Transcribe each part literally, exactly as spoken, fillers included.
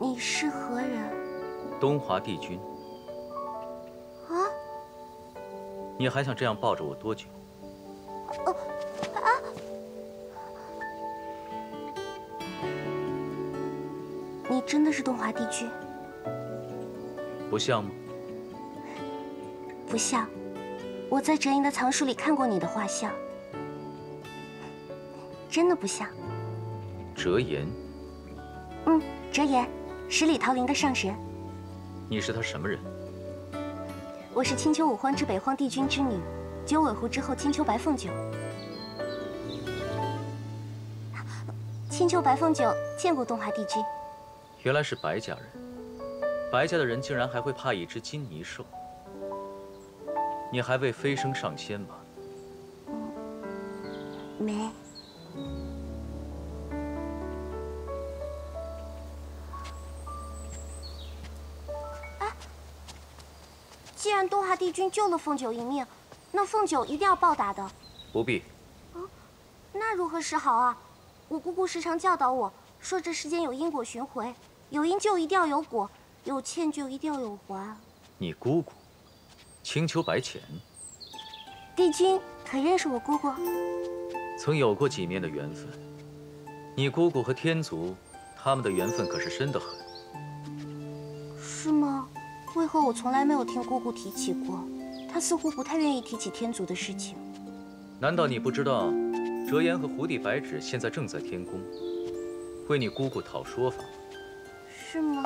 你是何人？东华帝君。啊！你还想这样抱着我多久？哦啊！你真的是东华帝君？不像吗？不像。我在翟营的藏书里看过你的画像，真的不像。翟岩。嗯，翟岩。 十里桃林的上神，你是他什么人？我是青丘五荒之北荒帝君之女，九尾狐之后青丘白凤九。青丘白凤九见过东华帝君。原来是白家人，白家的人竟然还会怕一只金泥兽。你还未飞升上仙吧？没。 既然东华帝君救了凤九一命，那凤九一定要报答的。不必。啊，那如何是好啊？我姑姑时常教导我说，这世间有因果循环，有因就一定要有果，有欠就一定要有还。你姑姑，青丘白浅。帝君可认识我姑姑？曾有过几面的缘分。你姑姑和天族，他们的缘分可是深得很。是吗？ 为何我从来没有听姑姑提起过？她似乎不太愿意提起天族的事情。难道你不知道，折颜和胡帝白芷现在正在天宫，为你姑姑讨说法吗？是吗？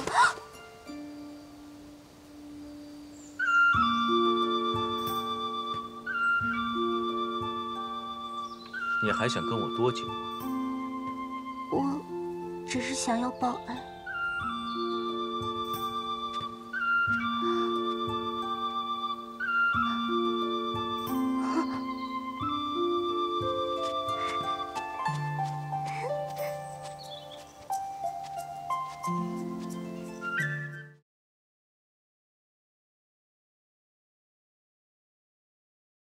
你还想跟我多久？我只是想要报恩。